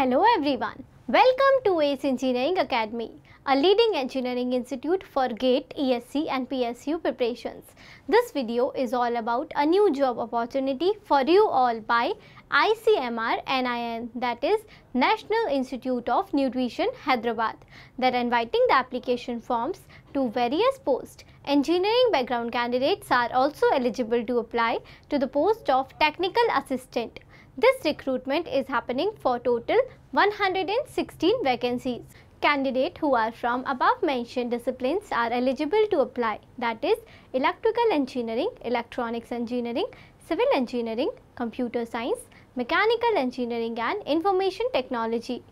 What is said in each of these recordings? Hello everyone, welcome to ACE Engineering Academy, a leading engineering institute for GATE, ESC and PSU preparations. This video is all about a new job opportunity for you all by ICMR-NIN, that is National Institute of Nutrition Hyderabad. They are inviting the application forms to various posts. Engineering background candidates are also eligible to apply to the post of technical assistant. This recruitment is happening for total 116 vacancies. Candidates who are from above mentioned disciplines are eligible to apply, that is electrical engineering, electronics engineering, civil engineering, computer science, mechanical engineering and information technology.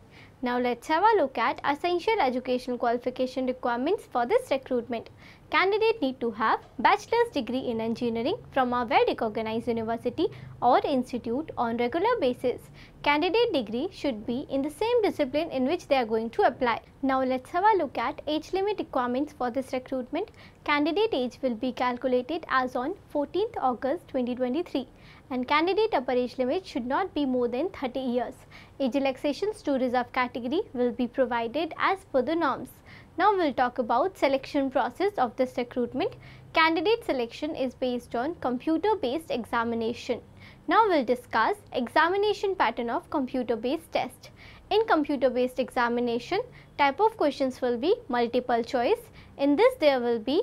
Now let's have a look at essential educational qualification requirements for this recruitment. Candidate need to have bachelor's degree in engineering from a well-recognized university or institute on regular basis. Candidate degree should be in the same discipline in which they are going to apply. Now let's have a look at age limit requirements for this recruitment. Candidate age will be calculated as on 14th August 2023. And candidate upper age limit should not be more than 30 years. Age relaxations to reserve category will be provided as per the norms. Now we'll talk about selection process of this recruitment. Candidate selection is based on computer-based examination. Now we'll discuss examination pattern of computer-based test. In computer-based examination, type of questions will be multiple choice. In this there will be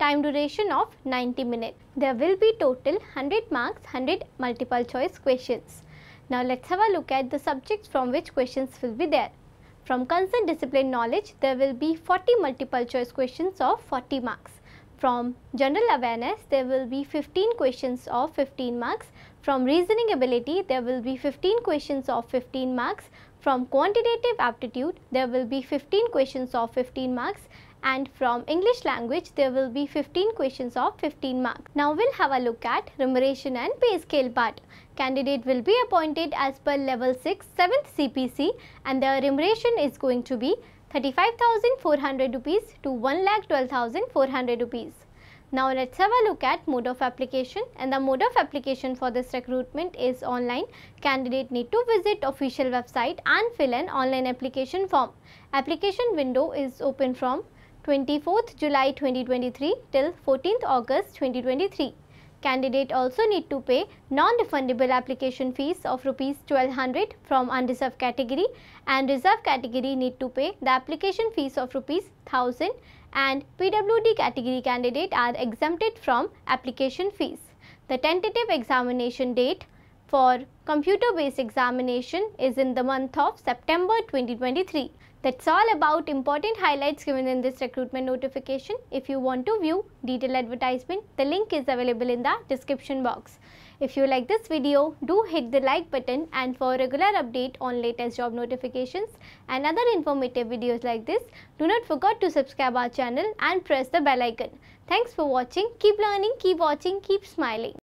time duration of 90 minutes. There will be total 100 marks, 100 multiple choice questions. Now let's have a look at the subjects from which questions will be there. From concerned discipline knowledge, there will be 40 multiple choice questions of 40 marks. From general awareness, there will be 15 questions of 15 marks. From reasoning ability, there will be 15 questions of 15 marks. From quantitative aptitude, there will be 15 questions of 15 marks. And from English language, there will be 15 questions of 15 marks. Now we'll have a look at remuneration and pay scale part. Candidate will be appointed as per level 6, 7th CPC and the remuneration is going to be 35,400 rupees to 1,12,400 rupees. Now let's have a look at mode of application, and the mode of application for this recruitment is online. Candidate need to visit official website and fill an online application form. Application window is open from 24th July 2023 till 14th August 2023. Candidate also need to pay non-refundable application fees of Rs 1200 from unreserved category, and reserved category need to pay the application fees of Rs 1000, and PwBD category candidate are exempted from application fees. The tentative examination date for computer-based examination is in the month of September 2023. That's all about important highlights given in this recruitment notification. If you want to view detailed advertisement, the link is available in the description box. If you like this video, do hit the like button, and for regular update on latest job notifications and other informative videos like this, do not forget to subscribe our channel and press the bell icon. Thanks for watching. Keep learning, keep watching, keep smiling.